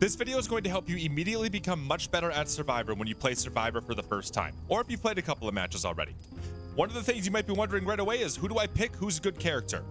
This video is going to help you immediately become much better at Survivor when you play Survivor for the first time, or if you've played a couple of matches already. One of the things you might be wondering right away is, who do I pick? Who's a good character?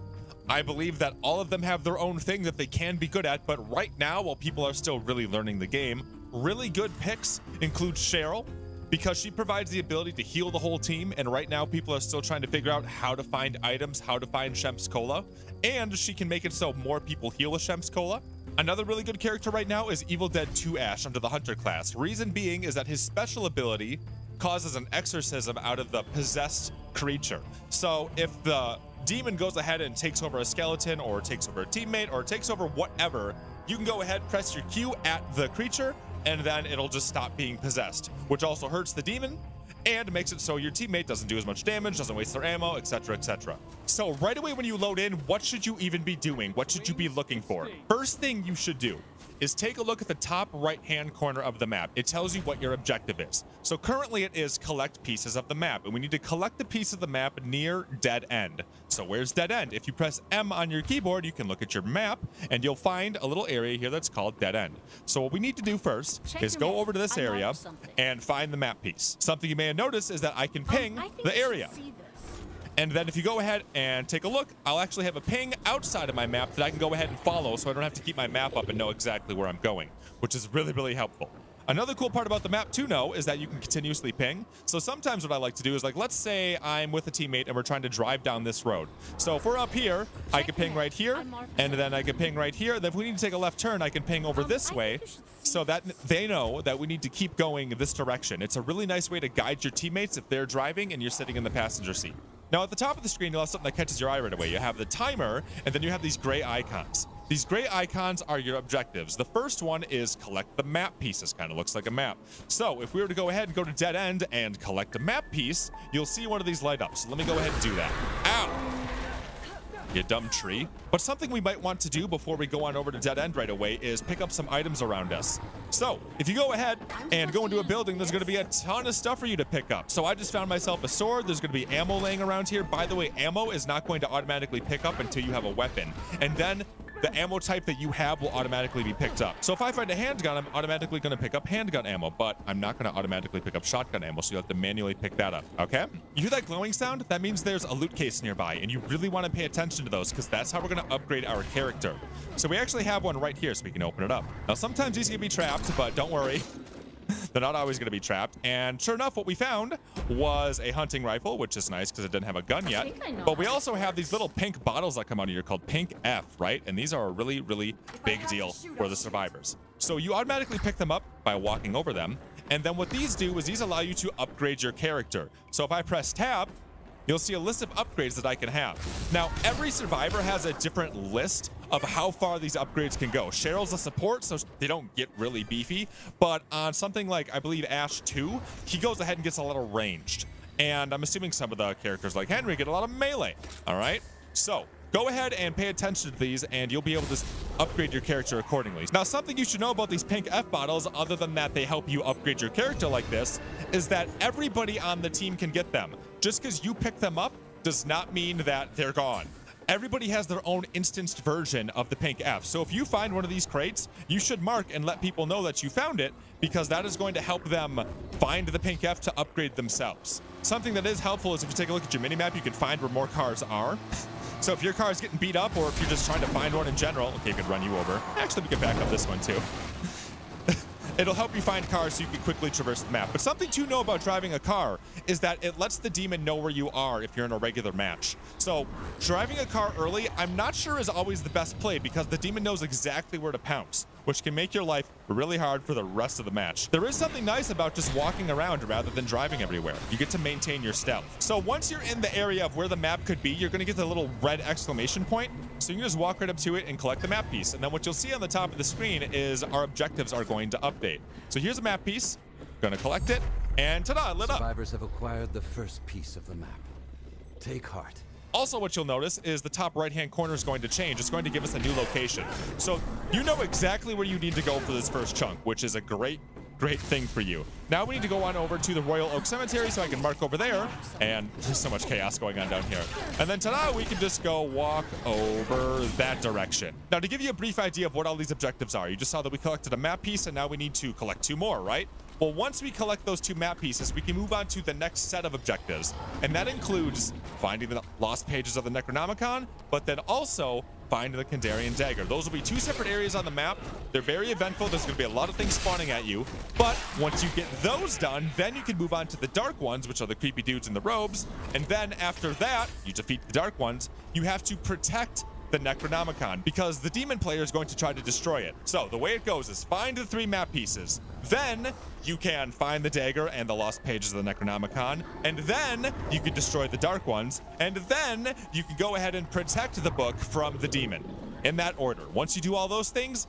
I believe that all of them have their own thing that they can be good at, but right now, while people are still really learning the game, really good picks include Cheryl, because she provides the ability to heal the whole team, and right now people are still trying to figure out how to find items, how to find Shemp's Cola, and she can make it so more people heal with Shemp's Cola. Another really good character right now is Evil Dead 2 Ash under the Hunter class. Reason being is that his special ability causes an exorcism out of the possessed creature. So if the demon goes ahead and takes over a skeleton, or takes over a teammate, or takes over whatever, you can go ahead, press your Q at the creature, and then it'll just stop being possessed, which also hurts the demon and makes it so your teammate doesn't do as much damage, doesn't waste their ammo, etc., etc. So right away when you load in, what should you even be doing? What should you be looking for? First thing you should do is take a look at the top right-hand corner of the map. It tells you what your objective is. So currently it is collect pieces of the map, and we need to collect the piece of the map near Dead End. So where's Dead End? If you press M on your keyboard, you can look at your map, and you'll find a little area here that's called Dead End. So what we need to do first is go over to this area and find the map piece. Something you may have noticed is that I can ping the area. And then if you go ahead and take a look, I'll actually have a ping outside of my map that I can go ahead and follow, so I don't have to keep my map up and know exactly where I'm going, which is really, really helpful. Another cool part about the map too, is that you can continuously ping. So sometimes what I like to do is, like, let's say I'm with a teammate and we're trying to drive down this road. So if we're up here, I can ping right here, and then I can ping right here. And if we need to take a left turn, I can ping over this way, so that they know that we need to keep going this direction. It's a really nice way to guide your teammates if they're driving and you're sitting in the passenger seat. Now at the top of the screen, you'll have something that catches your eye right away. You have the timer, and then you have these gray icons. These gray icons are your objectives. The first one is collect the map pieces. Kind of looks like a map. So if we were to go ahead and go to Dead End and collect a map piece, you'll see one of these light up. So let me go ahead and do that. Ow! You dumb tree. But something we might want to do before we go on over to Dead End right away is pick up some items around us. So if you go ahead and go into a building, there's going to be a ton of stuff for you to pick up. So I just found myself a sword. There's going to be ammo laying around here. By the way, ammo is not going to automatically pick up until you have a weapon, and then the ammo type that you have will automatically be picked up. So if I find a handgun, I'm automatically going to pick up handgun ammo, but I'm not going to automatically pick up shotgun ammo, so you'll have to manually pick that up, okay? You hear that glowing sound? That means there's a loot case nearby, and you really want to pay attention to those, because that's how we're going to upgrade our character. So we actually have one right here, so we can open it up. Now, sometimes these can be trapped, but don't worry. They're not always going to be trapped. And sure enough, what we found was a hunting rifle, which is nice because it didn't have a gun yet. But we also have these little pink bottles that come out of here called Pink F, right? And these are a really, really big deal for the survivors. So you automatically pick them up by walking over them. And then what these do is these allow you to upgrade your character. So if I press tab, you'll see a list of upgrades that I can have. Now, every survivor has a different list of how far these upgrades can go. Cheryl's a support, so they don't get really beefy, but on something like, I believe, Ash 2, he goes ahead and gets a little ranged. And I'm assuming some of the characters like Henry get a lot of melee, all right? So go ahead and pay attention to these, and you'll be able to upgrade your character accordingly. Now, something you should know about these pink F bottles, other than that they help you upgrade your character like this, is that everybody on the team can get them. Just because you pick them up does not mean that they're gone. Everybody has their own instanced version of the pink F. So if you find one of these crates, you should mark and let people know that you found it, because that is going to help them find the pink F to upgrade themselves. Something that is helpful is if you take a look at your minimap, you can find where more cars are. So if your car is getting beat up, or if you're just trying to find one in general, okay, it could run you over. Actually, we can back up this one too. It'll help you find cars so you can quickly traverse the map. But something to know about driving a car is that it lets the demon know where you are if you're in a regular match. So driving a car early, I'm not sure is always the best play, because the demon knows exactly where to pounce, which can make your life really hard for the rest of the match. There is something nice about just walking around rather than driving everywhere. You get to maintain your stealth. So once you're in the area of where the map could be, you're gonna get the little red exclamation point. So you can just walk right up to it and collect the map piece. And then what you'll see on the top of the screen is our objectives are going to update. So here's a map piece. Gonna collect it, and ta-da, lit up. Survivors have acquired the first piece of the map. Take heart. Also, what you'll notice is the top right-hand corner is going to change. It's going to give us a new location. So you know exactly where you need to go for this first chunk, which is a great Great thing for you. Now we need to go on over to the Royal Oak Cemetery so I can mark over there. And there's so much chaos going on down here. And then ta-da, we can just go walk over that direction. Now, to give you a brief idea of what all these objectives are, you just saw that we collected a map piece and now we need to collect two more, right? Well, once we collect those two map pieces, we can move on to the next set of objectives. And that includes finding the lost pages of the Necronomicon, but then also find the Kandarian dagger. Those will be two separate areas on the map. They're very eventful. There's going to be a lot of things spawning at you. But once you get those done, then you can move on to the dark ones, which are the creepy dudes in the robes. And then after that, you defeat the dark ones. You have to protect the Necronomicon because the demon player is going to try to destroy it. So the way it goes is find the three map pieces. Then you can find the dagger and the lost pages of the Necronomicon, and then you can destroy the dark ones, and then you can go ahead and protect the book from the demon. In that order. Once you do all those things,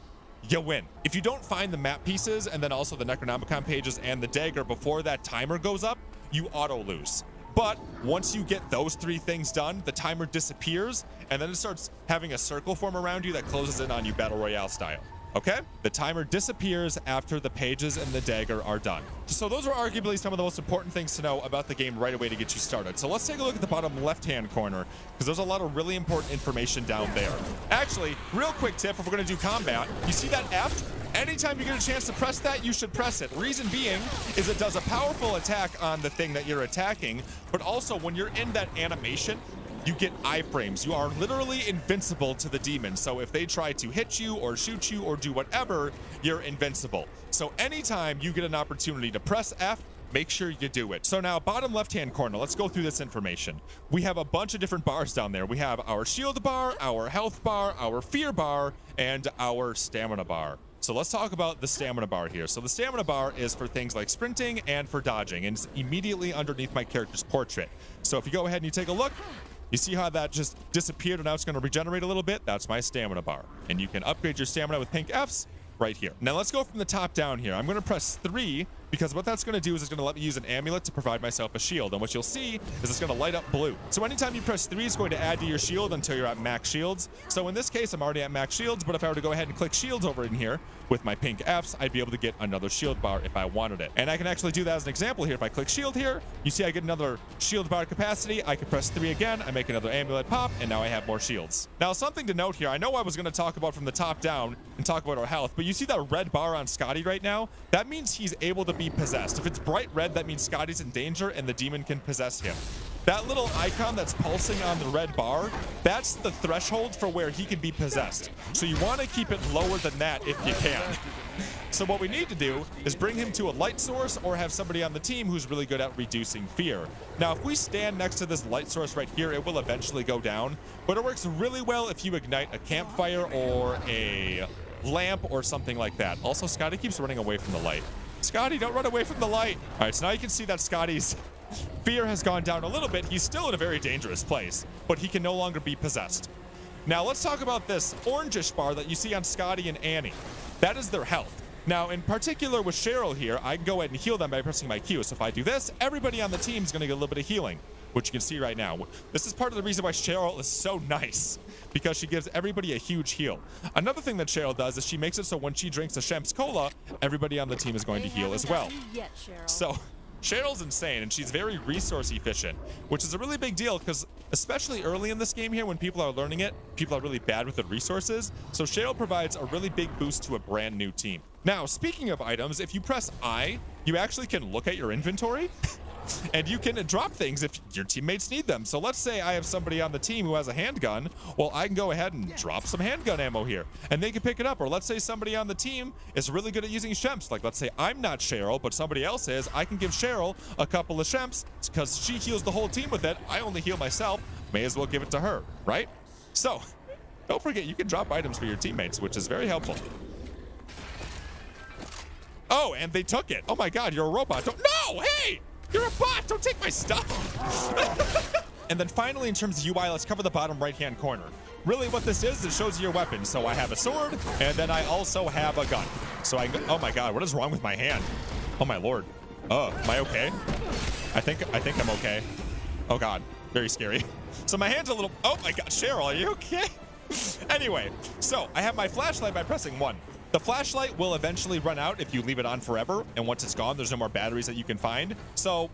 you win. If you don't find the map pieces and then also the Necronomicon pages and the dagger before that timer goes up, you auto lose. But once you get those three things done, the timer disappears, and then it starts having a circle form around you that closes in on you battle royale style. Okay? The timer disappears after the pages and the dagger are done. So those are arguably some of the most important things to know about the game right away to get you started. So let's take a look at the bottom left-hand corner, because there's a lot of really important information down there. Actually, real quick tip, if we're going to do combat, you see that F? Anytime you get a chance to press that, you should press it. Reason being is it does a powerful attack on the thing that you're attacking, but also when you're in that animation, you get iframes. You are literally invincible to the demon. So if they try to hit you or shoot you or do whatever, you're invincible. So anytime you get an opportunity to press F, make sure you do it. So now, bottom left-hand corner, let's go through this information. We have a bunch of different bars down there. We have our shield bar, our health bar, our fear bar, and our stamina bar. So let's talk about the stamina bar here. So the stamina bar is for things like sprinting and for dodging, and it's immediately underneath my character's portrait. So if you go ahead and you take a look, you see how that just disappeared and now it's going to regenerate a little bit? That's my stamina bar. And you can upgrade your stamina with pink Fs right here. Now let's go from the top down here. I'm going to press 3 because what that's going to do is it's going to let me use an amulet to provide myself a shield. And what you'll see is it's going to light up blue. So anytime you press 3, it's going to add to your shield until you're at max shields. So in this case, I'm already at max shields, but if I were to go ahead and click shields over in here with my pink Fs, I'd be able to get another shield bar if I wanted it. And I can actually do that as an example here. If I click shield here, you see I get another shield bar capacity. I can press 3 again, I make another amulet pop, and now I have more shields. Now something to note here, I know I was going to talk about from the top down and talk about our health, but you see that red bar on Scotty right now? That means he's able to be possessed. If it's bright red, that means Scotty's in danger and the demon can possess him. That little icon that's pulsing on the red bar, that's the threshold for where he can be possessed. So you want to keep it lower than that if you can. So what we need to do is bring him to a light source or have somebody on the team who's really good at reducing fear. Now, if we stand next to this light source right here, it will eventually go down, but it works really well if you ignite a campfire or a lamp or something like that. Also, Scotty keeps running away from the light. Scotty, don't run away from the light. All right, so now you can see that Scotty's fear has gone down a little bit. He's still in a very dangerous place, but he can no longer be possessed. Now, let's talk about this orangish bar that you see on Scotty and Annie. That is their health. Now, in particular with Cheryl here, I can go ahead and heal them by pressing my Q. So if I do this, everybody on the team is going to get a little bit of healing, which you can see right now. This is part of the reason why Cheryl is so nice, because she gives everybody a huge heal. Another thing that Cheryl does is she makes it so when she drinks a Shemp's Cola, everybody on the team is going to heal as well. Yet, Cheryl. So Cheryl's insane, and she's very resource efficient, which is a really big deal because especially early in this game here when people are learning it, people are really bad with the resources. So Cheryl provides a really big boost to a brand new team. Now, speaking of items, if you press I, you actually can look at your inventory. And you can drop things if your teammates need them. So let's say I have somebody on the team who has a handgun. Well, I can go ahead and drop some handgun ammo here, and they can pick it up. Or let's say somebody on the team is really good at using Shemps. Like, let's say I'm not Cheryl, but somebody else is. I can give Cheryl a couple of Shemps because she heals the whole team with it. I only heal myself. May as well give it to her, right? So don't forget, you can drop items for your teammates, which is very helpful. Oh, and they took it. Oh my God, you're a robot. Don't, no, hey! You're a bot! Don't take my stuff! And then finally, in terms of UI, let's cover the bottom right-hand corner. Really what this is, it shows you your weapons. So I have a sword, and then I also have a gun. So I go, oh my God, what is wrong with my hand? Oh my Lord. Oh, am I okay? I think I'm okay. Oh God, very scary. So my hand's a little, oh my God, Cheryl, are you okay? Anyway, so I have my flashlight by pressing 1. The flashlight will eventually run out if you leave it on forever, and once it's gone, there's no more batteries that you can find. So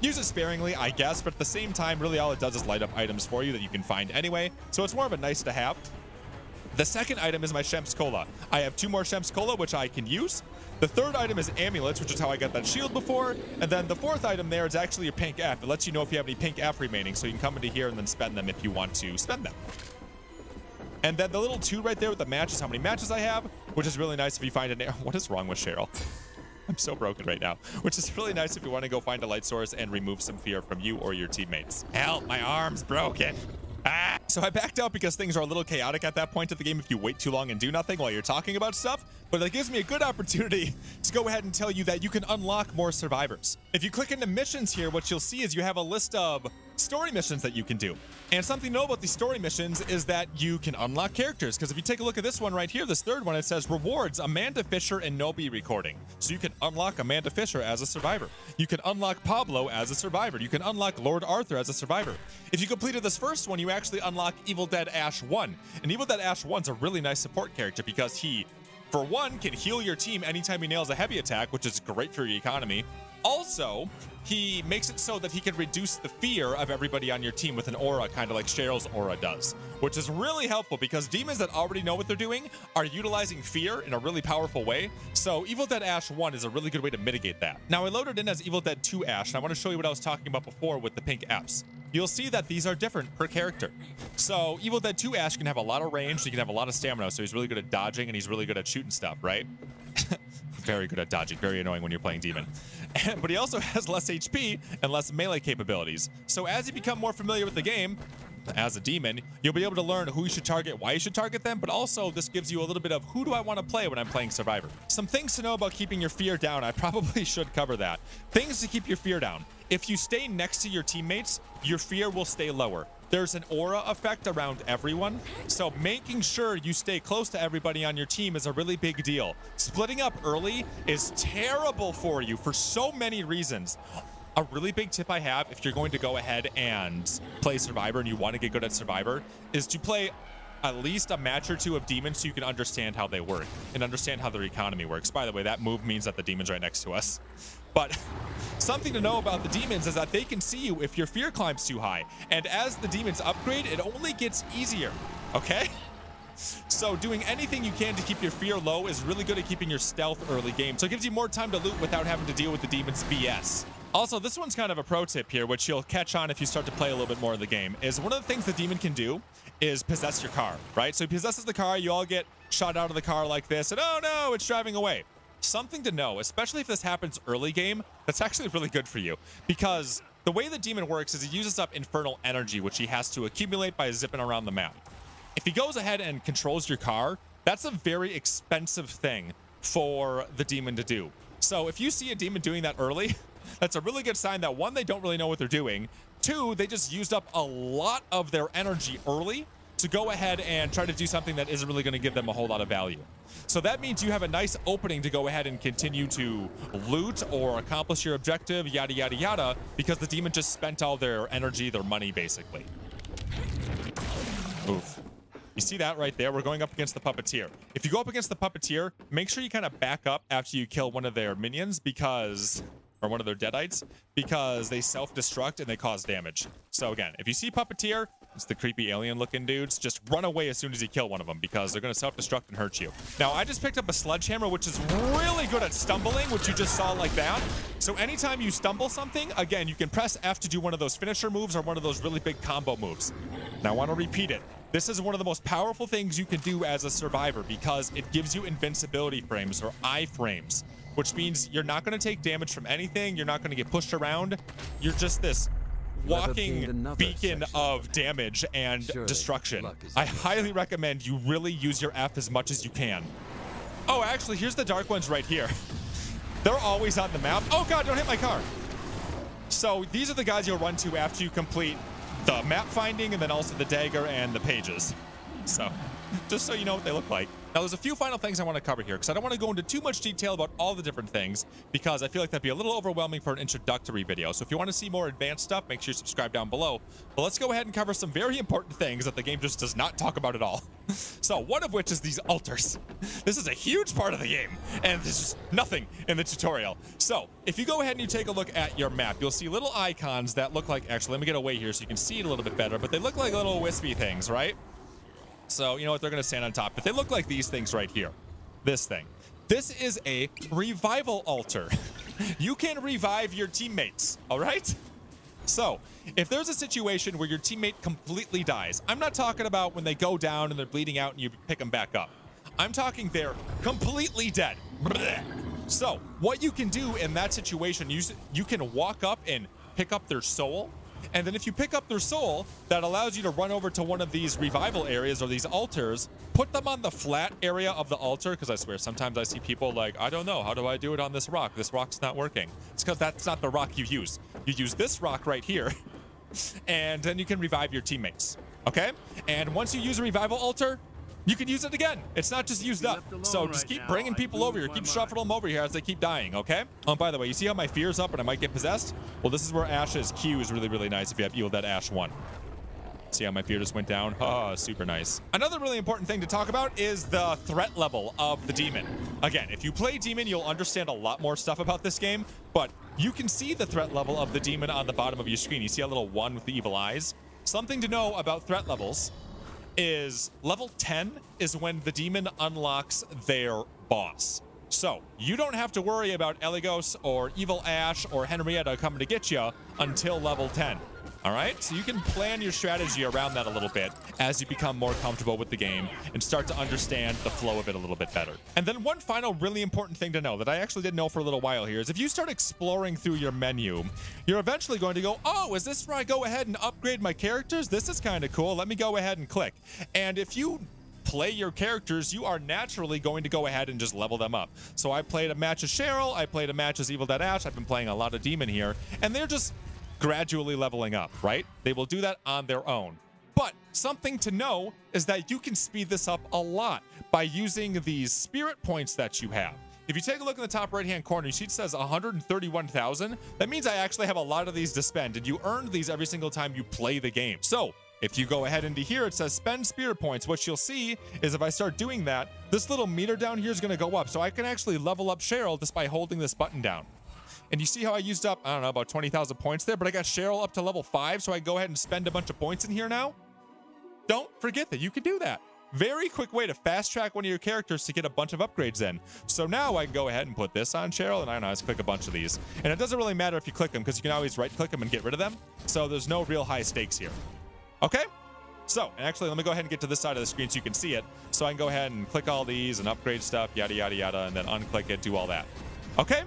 use it sparingly, I guess, but at the same time, really all it does is light up items for you that you can find anyway, so it's more of a nice to have. The second item is my Shemp's Cola. I have 2 more Shemp's Cola, which I can use. The third item is amulets, which is how I got that shield before. And then the fourth item there is actually a pink F. It lets you know if you have any pink F remaining, so you can come into here and then spend them if you want to spend them. And then the little 2 right there with the match is how many matches I have, which is really nice if you find an... What is wrong with Cheryl? I'm so broken right now. Which is really nice if you want to go find a light source and remove some fear from you or your teammates. Help, my arm's broken. Ah. So I backed out because things are a little chaotic at that point of the game if you wait too long and do nothing while you're talking about stuff, but that gives me a good opportunity to go ahead and tell you that you can unlock more survivors. If you click into missions here, what you'll see is you have a list of story missions that you can do. And something to know about these story missions is that you can unlock characters, because if you take a look at this one right here, this third one, it says rewards Amanda Fisher and Nobi recording. So you can unlock Amanda Fisher as a survivor. You can unlock Pablo as a survivor. You can unlock Lord Arthur as a survivor. If you completed this first one, you actually unlock Evil Dead Ash 1. And Evil Dead Ash 1's a really nice support character because he, for one, can heal your team anytime he nails a heavy attack, which is great for your economy. Also, he makes it so that he can reduce the fear of everybody on your team with an aura, kind of like Cheryl's aura does, which is really helpful because demons that already know what they're doing are utilizing fear in a really powerful way. So Evil Dead Ash 1 is a really good way to mitigate that. Now, I loaded in as Evil Dead 2 Ash, and I want to show you what I was talking about before with the pink apps. You'll see that these are different per character. So Evil Dead 2 Ash can have a lot of range, so he can have a lot of stamina, so he's really good at dodging and he's really good at shooting stuff, right? Very good at dodging, very annoying when you're playing demon. But he also has less HP and less melee capabilities. So as you become more familiar with the game, as a demon, you'll be able to learn who you should target, why you should target them, but also this gives you a little bit of who do I want to play when I'm playing Survivor. Some things to know about keeping your fear down. I probably should cover that. Things to keep your fear down. If you stay next to your teammates, your fear will stay lower. There's an aura effect around everyone, so making sure you stay close to everybody on your team is a really big deal. Splitting up early is terrible for you for so many reasons. A really big tip I have if you're going to go ahead and play Survivor and you want to get good at Survivor is to play at least a match or 2 of demons so you can understand how they work and understand how their economy works. By the way, that move means that the demon's right next to us. But something to know about the demons is that they can see you if your fear climbs too high. And as the demons upgrade, it only gets easier, okay? So doing anything you can to keep your fear low is really good at keeping your stealth early game. So it gives you more time to loot without having to deal with the demons' BS. Also, this one's kind of a pro tip here, which you'll catch on if you start to play a little bit more of the game, is one of the things the demon can do is possess your car, right? So he possesses the car, you all get shot out of the car like this, and oh no, it's driving away. Something to know, especially if this happens early game, that's actually really good for you, because the way the demon works is he uses up infernal energy, which he has to accumulate by zipping around the map. If he goes ahead and controls your car, that's a very expensive thing for the demon to do. So if you see a demon doing that early, that's a really good sign that, one, they don't really know what they're doing. 2, they just used up a lot of their energy early to go ahead and try to do something that isn't really going to give them a whole lot of value. So that means you have a nice opening to go ahead and continue to loot or accomplish your objective, yada, yada, yada, because the demon just spent all their energy, their money, basically. Oof. You see that right there? We're going up against the Puppeteer. If you go up against the Puppeteer, make sure you kind of back up after you kill one of their minions, because... or one of their deadites, because they self-destruct and they cause damage. So again, if you see Puppeteer, it's the creepy alien-looking dudes, just run away as soon as you kill one of them, because they're going to self-destruct and hurt you. Now, I just picked up a sledgehammer, which is really good at stumbling, which you just saw like that. So anytime you stumble something, again, you can press F to do one of those finisher moves or one of those really big combo moves. Now, I want to repeat it. This is one of the most powerful things you can do as a survivor, because it gives you invincibility frames, or I frames, which means you're not going to take damage from anything. You're not going to get pushed around. You're just this walking beacon of damage and destruction. I highly recommend you really use your F as much as you can. Oh, actually, here's the dark ones right here. They're always on the map. Oh, God, don't hit my car. So these are the guys you'll run to after you complete the map finding and then also the dagger and the pages. So just so you know what they look like. Now, there's a few final things I want to cover here, because I don't want to go into too much detail about all the different things, because I feel like that'd be a little overwhelming for an introductory video. So if you want to see more advanced stuff, make sure you subscribe down below. But let's go ahead and cover some very important things that the game just does not talk about at all. So one of which is these altars. This is a huge part of the game, and there's just nothing in the tutorial. So if you go ahead and you take a look at your map, you'll see little icons that look like, actually, let me get away here so you can see it a little bit better, but they look like little wispy things, right? So you know what, they're going to stand on top, but they look like these things right here. This thing. This is a revival altar. You can revive your teammates, all right? So if there's a situation where your teammate completely dies, I'm not talking about when they go down and they're bleeding out and you pick them back up. I'm talking they're completely dead. So what you can do in that situation, you can walk up and pick up their soul. And then if you pick up their soul, that allows you to run over to one of these revival areas or these altars, put them on the flat area of the altar, because I swear sometimes I see people like, I don't know, how do I do it on this rock? This rock's not working. It's because that's not the rock you use. You use this rock right here, and then you can revive your teammates, okay? And once you use a revival altar, you can use it again. It's not just used up. So just keep bringing people over here. Keep shuffling them over here as they keep dying, okay? Oh, by the way, you see how my fear's up and I might get possessed? Well, this is where Ash's Q is really, really nice if you have Evil Dead Ash 1. See how my fear just went down? Oh, super nice. Another really important thing to talk about is the threat level of the demon. Again, if you play demon, you'll understand a lot more stuff about this game, but you can see the threat level of the demon on the bottom of your screen. You see a little one with the evil eyes? Something to know about threat levels is level 10 is when the demon unlocks their boss. So you don't have to worry about Eligos or Evil Ash or Henrietta coming to get you until level 10. All right, so you can plan your strategy around that a little bit as you become more comfortable with the game and start to understand the flow of it a little bit better. And then one final really important thing to know that I actually didn't know for a little while here is if you start exploring through your menu, you're eventually going to go, oh, is this where I go ahead and upgrade my characters? This is kind of cool. Let me go ahead and click. And if you play your characters, you are naturally going to go ahead and just level them up. So I played a match as Cheryl. I played a match as Evil Dead Ash. I've been playing a lot of demon here, and they're just gradually leveling up, right? They will do that on their own. But something to know is that you can speed this up a lot by using these spirit points that you have. If you take a look in the top right-hand corner, you see it says 131,000. That means I actually have a lot of these to spend, and you earn these every single time you play the game. So if you go ahead into here, it says spend spirit points. What you'll see is if I start doing that, this little meter down here is going to go up. So I can actually level up Cheryl just by holding this button down. And you see how I used up, I don't know, about 20,000 points there, but I got Cheryl up to level 5, so I can go ahead and spend a bunch of points in here now. Don't forget that you can do that. Very quick way to fast track one of your characters to get a bunch of upgrades in. So now I can go ahead and put this on Cheryl, and I don't know, I just click a bunch of these. And it doesn't really matter if you click them, because you can always right-click them and get rid of them. So there's no real high stakes here. Okay? So, and actually, let me go ahead and get to this side of the screen so you can see it. So I can go ahead and click all these and upgrade stuff, yada, yada, yada, and then unclick it, do all that. Okay?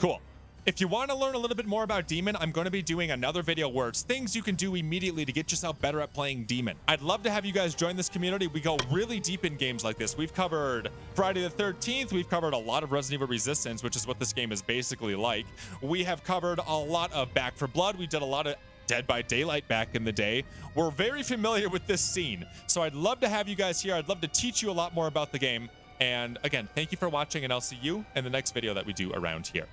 Cool. If you want to learn a little bit more about demon, I'm going to be doing another video where it's things you can do immediately to get yourself better at playing demon. I'd love to have you guys join this community. We go really deep in games like this. We've covered Friday the 13th. We've covered a lot of Resident Evil Resistance, which is what this game is basically like. We have covered a lot of Back 4 Blood. We did a lot of Dead by Daylight back in the day. We're very familiar with this scene. So I'd love to have you guys here. I'd love to teach you a lot more about the game. And again, thank you for watching, and I'll see you in the next video that we do around here.